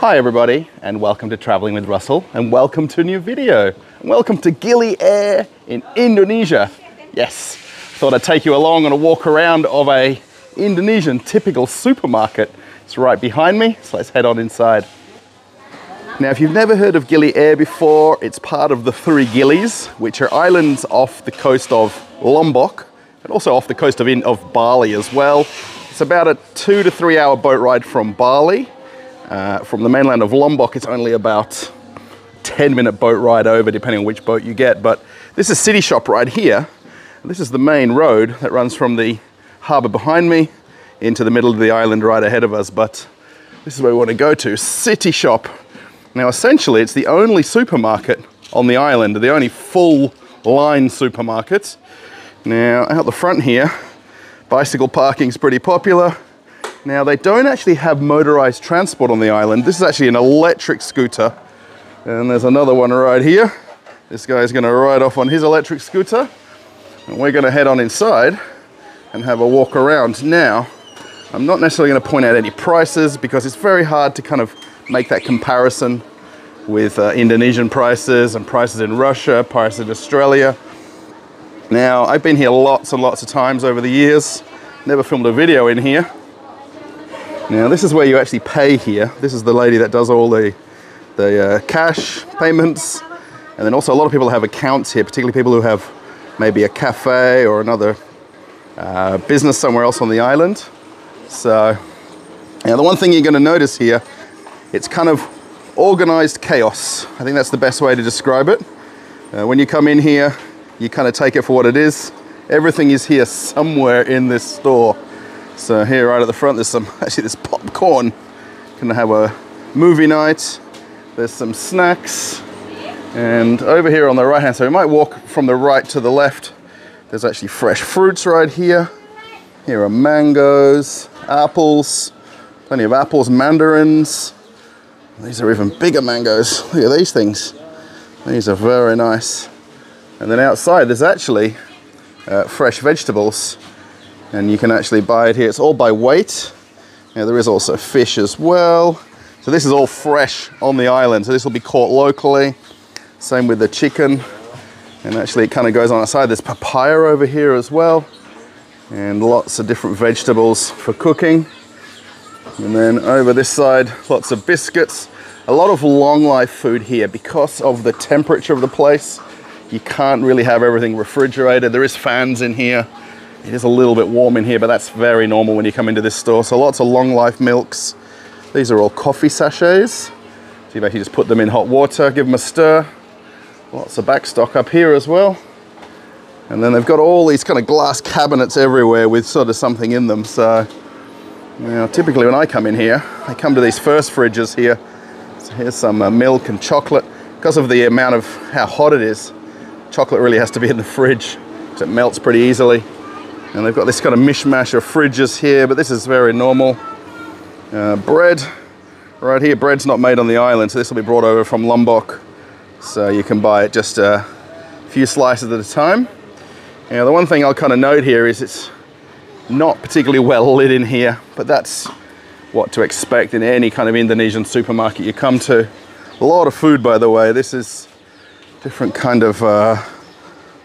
Hi everybody, and welcome to Travelling with Russell, and welcome to a new video. And welcome to Gili Air in Indonesia. Yes, thought I'd take you along on a walk around of a Indonesian typical supermarket. It's right behind me, so let's head on inside. Now, if you've never heard of Gili Air before, it's part of the Three Gillies, which are islands off the coast of Lombok, and also off the coast of Bali as well. It's about a 2 to 3 hour boat ride from Bali. From the mainland of Lombok, it's only about 10-minute boat ride over, depending on which boat you get. But this is Siti Shop right here. And this is the main road that runs from the harbour behind me into the middle of the island right ahead of us. But this is where we want to go to, Siti Shop. Now, essentially, it's the only supermarket on the island, the only full-line supermarket. Now, out the front here, bicycle parking's pretty popular. Now, they don't actually have motorized transport on the island. This is actually an electric scooter. And there's another one right here. This guy's gonna ride off on his electric scooter. And we're gonna head on inside and have a walk around. Now, I'm not necessarily gonna point out any prices because it's very hard to kind of make that comparison with Indonesian prices and prices in Russia, prices in Australia. Now, I've been here lots and lots of times over the years. Never filmed a video in here. Now, this is where you actually pay here. This is the lady that does all the cash payments. And then also a lot of people have accounts here, particularly people who have maybe a cafe or another business somewhere else on the island. So, now the one thing you're gonna notice here, it's kind of organized chaos. I think that's the best way to describe it. When you come in here, you kind of take it for what it is. Everything is here somewhere in this store. So here right at the front, there's actually there's popcorn. Gonna have a movie night. There's some snacks. And over here on the right hand, so we might walk from the right to the left. There's actually fresh fruits right here. Here are mangoes, apples, plenty of apples, mandarins. These are even bigger mangoes. Look at these things. These are very nice. And then outside, there's actually fresh vegetables. And you can actually buy it here. It's all by weight. Now, there is also fish as well. So this is all fresh on the island. So this will be caught locally. Same with the chicken. And actually it kind of goes on the side. There's papaya over here as well. And lots of different vegetables for cooking. And then over this side, lots of biscuits. A lot of long life food here. Because of the temperature of the place, you can't really have everything refrigerated. There is fans in here. It is a little bit warm in here, but that's very normal when you come into this store. So lots of long life milks. These are all coffee sachets. So you basically just put them in hot water, give them a stir. Lots of backstock up here as well. And then they've got all these kind of glass cabinets everywhere with sort of something in them. So, you know, typically when I come in here, I come to these first fridges here. So here's some milk and chocolate. Because of the amount of how hot it is, chocolate really has to be in the fridge, because it melts pretty easily. And they've got this kind of mishmash of fridges here, but this is very normal. Bread, right here. Bread's not made on the island, so this will be brought over from Lombok. So you can buy it just a few slices at a time. Now, the one thing I'll kind of note here is it's not particularly well lit in here, but that's what to expect in any kind of Indonesian supermarket you come to. A lot of food, by the way. This is different kind of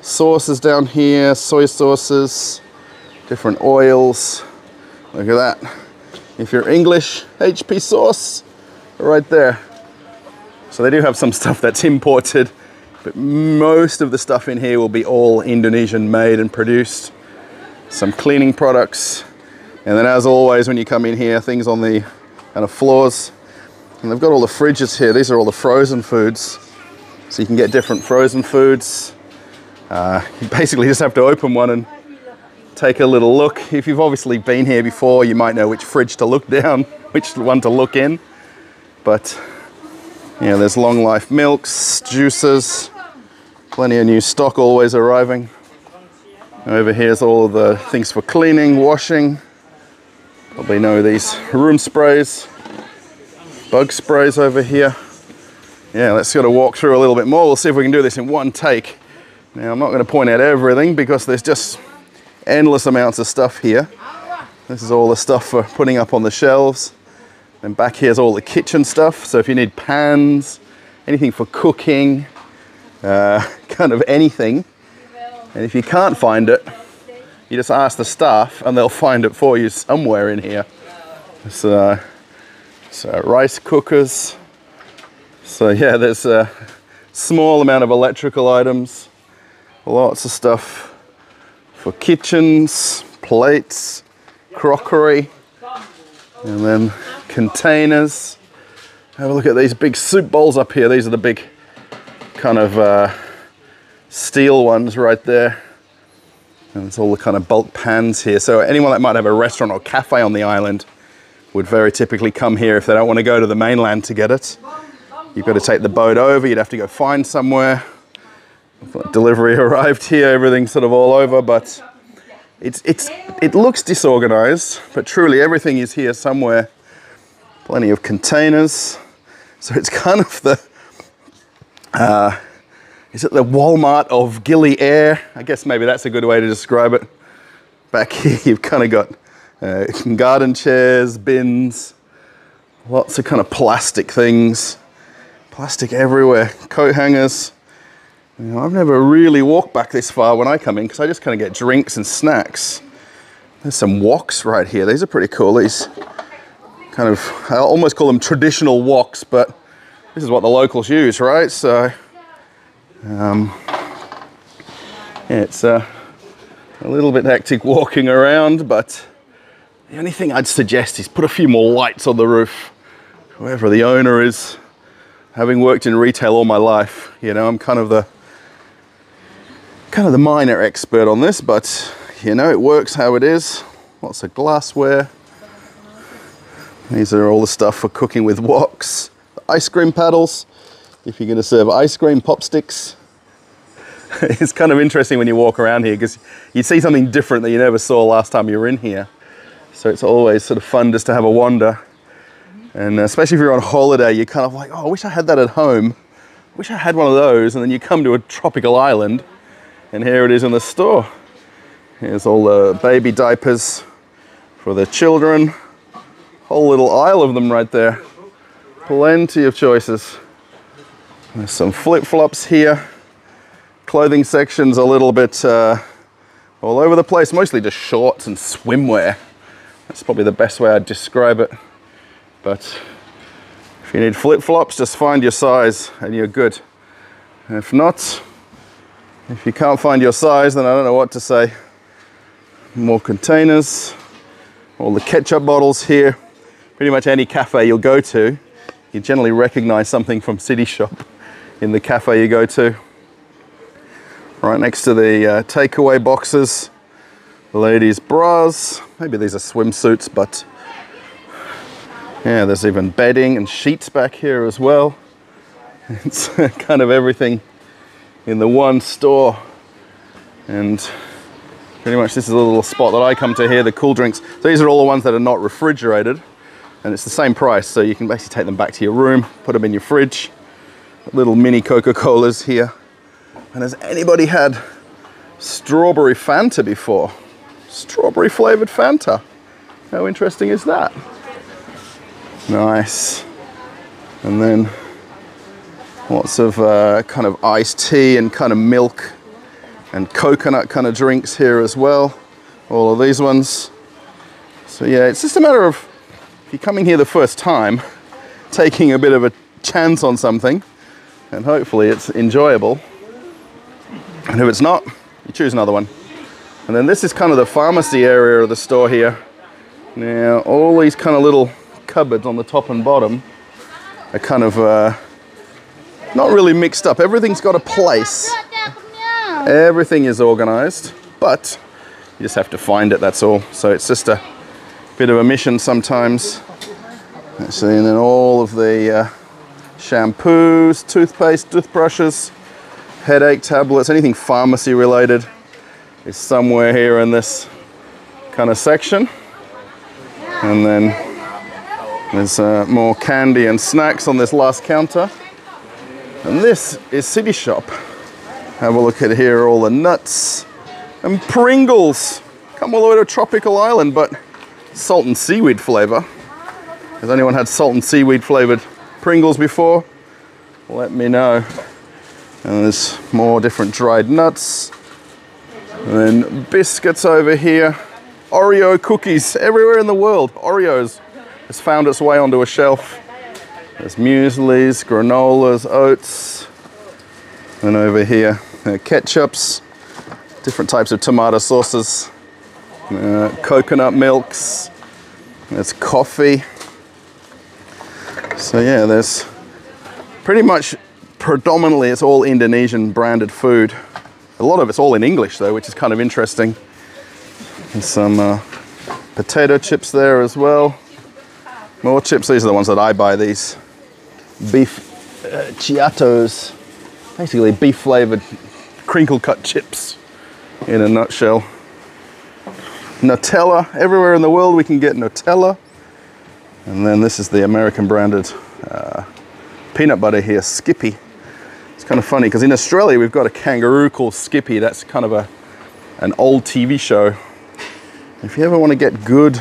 sauces down here, soy sauces. Different oils. Look at that. If you're English, HP sauce right there. So they do have some stuff that's imported, but most of the stuff in here will be all Indonesian made and produced. Some cleaning products. And then as always, when you come in here, things on the kind of floors. And they've got all the fridges here. These are all the frozen foods. So you can get different frozen foods. You basically just have to open one and take a little look. If you've obviously been here before, you might know which fridge to look down, which one to look in. But, you know, there's long life milks, juices, plenty of new stock always arriving. Over here's all of the things for cleaning, washing. Probably know these room sprays, bug sprays over here. Yeah, let's sort of walk through a little bit more. We'll see if we can do this in one take. Now, I'm not going to point out everything because there's just endless amounts of stuff here. This is all the stuff for putting up on the shelves. Then back here's all the kitchen stuff. So if you need pans, anything for cooking, kind of anything. And if you can't find it, you just ask the staff and they'll find it for you somewhere in here. So rice cookers. So yeah, there's a small amount of electrical items. Lots of stuff for kitchens, plates, crockery, and then containers. Have a look at these big soup bowls up here. These are the big kind of steel ones right there. And it's all the kind of bulk pans here. So anyone that might have a restaurant or cafe on the island would very typically come here if they don't want to go to the mainland to get it. You've got to take the boat over. You'd have to go find somewhere. Delivery arrived here, everything's sort of all over, but it looks disorganized, but truly everything is here somewhere. Plenty of containers. So it's kind of the, is it the Walmart of Gili Air? I guess maybe that's a good way to describe it. Back here, you've kind of got garden chairs, bins, lots of kind of plastic things, plastic everywhere, coat hangers. You know, I've never really walked back this far when I come in because I just kind of get drinks and snacks. There's some woks right here. These are pretty cool. These kind of, I almost call them traditional woks, but this is what the locals use, right? So, yeah, it's a little bit hectic walking around, but the only thing I'd suggest is put a few more lights on the roof, whoever the owner is. Having worked in retail all my life, you know, I'm kind of the minor expert on this, but you know, it works how it is. Lots of glassware. These are all the stuff for cooking with woks. Ice cream paddles, if you're gonna serve ice cream, pop sticks. It's kind of interesting when you walk around here because you see something different that you never saw last time you were in here. So it's always sort of fun just to have a wander. And especially if you're on holiday, you're kind of like, oh, I wish I had that at home. I wish I had one of those. And then you come to a tropical island. And here it is in the store. Here's all the baby diapers for the children. Whole little aisle of them right there. Plenty of choices. There's some flip-flops here. Clothing section's a little bit all over the place. Mostly just shorts and swimwear. That's probably the best way I'd describe it. But if you need flip-flops, just find your size and you're good. And if not, if you can't find your size, then I don't know what to say. More containers, all the ketchup bottles here. Pretty much any cafe you'll go to, you generally recognize something from Siti Shop in the cafe you go to. Right next to the takeaway boxes, ladies' bras. Maybe these are swimsuits, but yeah, there's even bedding and sheets back here as well. It's kind of everything in the one store. And pretty much this is a little spot that I come to here, the cool drinks. So these are all the ones that are not refrigerated and it's the same price. So you can basically take them back to your room, put them in your fridge. Little mini Coca-Colas here. And has anybody had strawberry Fanta before? Strawberry flavored Fanta. How interesting is that? Nice. And then lots of kind of iced tea and kind of milk and coconut kind of drinks here as well. All of these ones. So yeah, it's just a matter of, if you're coming here the first time, taking a bit of a chance on something and hopefully it's enjoyable. And if it's not, you choose another one. And then this is kind of the pharmacy area of the store here. Now, all these kind of little cupboards on the top and bottom are kind of not really mixed up. Everything's got a place. Everything is organized, but you just have to find it, that's all. So it's just a bit of a mission sometimes. Actually, and then all of the shampoos, toothpaste, toothbrushes, headache tablets, anything pharmacy related is somewhere here in this kind of section. And then there's more candy and snacks on this last counter. And this is Siti Shop. Have a look at here, all the nuts and Pringles. Come all the way to a tropical island, but salt and seaweed flavor. Has anyone had salt and seaweed flavoured Pringles before? Let me know. And there's more different dried nuts. And then biscuits over here. Oreo cookies, everywhere in the world. Oreos has found its way onto a shelf. There's mueslis, granolas, oats. And over here, ketchups, different types of tomato sauces, coconut milks, there's coffee. So yeah, there's pretty much predominantly it's all Indonesian branded food. A lot of it's all in English though, which is kind of interesting. And some potato chips there as well. More chips, these are the ones that I buy, these beef chiatos. Basically beef flavored crinkle cut chips in a nutshell. Nutella, everywhere in the world we can get Nutella. And then this is the American branded peanut butter here, Skippy. It's kind of funny because in Australia we've got a kangaroo called Skippy. That's kind of an old TV show. If you ever want to get good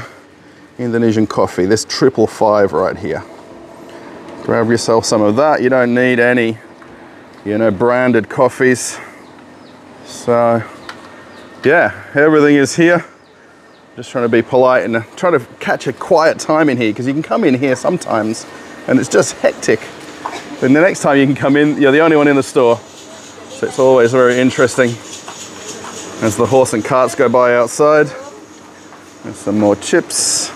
Indonesian coffee, this $555 right here. Grab yourself some of that. You don't need any, you know, branded coffees. So yeah, everything is here. Just trying to be polite and trying to catch a quiet time in here, because you can come in here sometimes and it's just hectic. Then the next time you can come in, you're the only one in the store. So it's always very interesting. As the horse and carts go by outside. There's some more chips.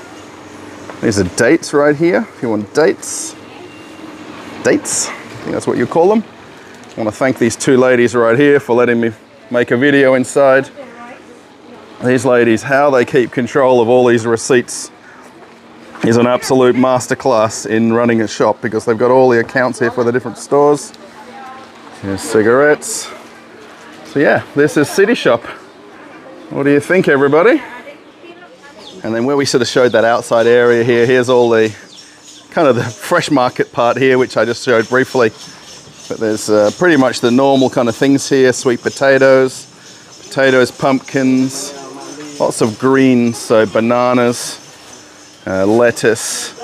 These are dates right here, if you want dates. Dates, I think that's what you call them. I want to thank these two ladies right here for letting me make a video inside. These ladies, how they keep control of all these receipts is an absolute masterclass in running a shop, because they've got all the accounts here for the different stores. Here's cigarettes. So yeah, this is Siti Shop. What do you think, everybody? And then where we sort of showed that outside area here, here's all the kind of the fresh market part here, which I just showed briefly. But there's pretty much the normal kind of things here, sweet potatoes, pumpkins, lots of greens, so bananas, lettuce.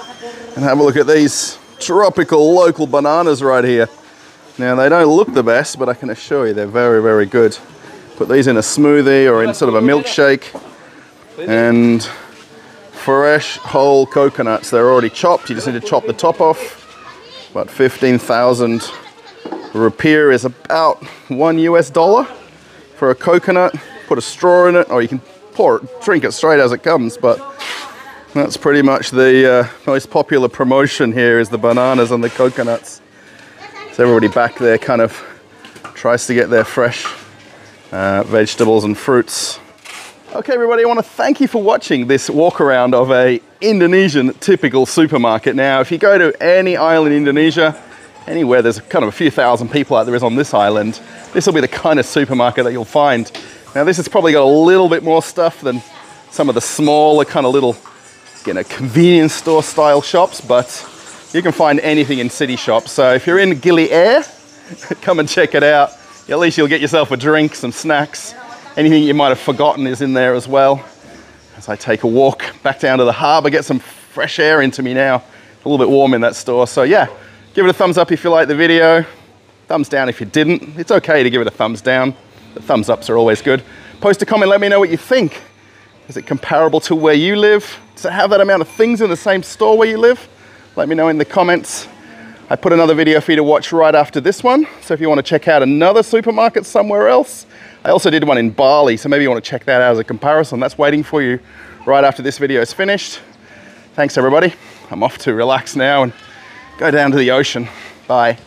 And have a look at these tropical local bananas right here. Now they don't look the best, but I can assure you they're very, very good. Put these in a smoothie or in sort of a milkshake. And fresh whole coconuts, they're already chopped, you just need to chop the top off. About 15,000 rupiah is about $1 US for a coconut. Put a straw in it, or you can pour it, drink it straight as it comes. But that's pretty much the most popular promotion here, is the bananas and the coconuts. So everybody back there kind of tries to get their fresh vegetables and fruits. Okay everybody, I want to thank you for watching this walk around of a Indonesian typical supermarket. Now if you go to any island in Indonesia, anywhere there's kind of a few thousand people like there is on this island, this will be the kind of supermarket that you'll find. Now this has probably got a little bit more stuff than some of the smaller kind of little, you know, convenience store style shops, but you can find anything in Siti Shop. So if you're in Gili Air, come and check it out. At least you'll get yourself a drink, some snacks. Anything you might have forgotten is in there as well. As I take a walk back down to the harbour, get some fresh air into me now. It's a little bit warm in that store. So yeah, give it a thumbs up if you liked the video. Thumbs down if you didn't. It's okay to give it a thumbs down. The thumbs ups are always good. Post a comment, let me know what you think. Is it comparable to where you live? Does it have that amount of things in the same store where you live? Let me know in the comments. I put another video for you to watch right after this one. So if you want to check out another supermarket somewhere else, I also did one in Bali, so maybe you want to check that out as a comparison. That's waiting for you right after this video is finished. Thanks everybody. I'm off to relax now and go down to the ocean. Bye.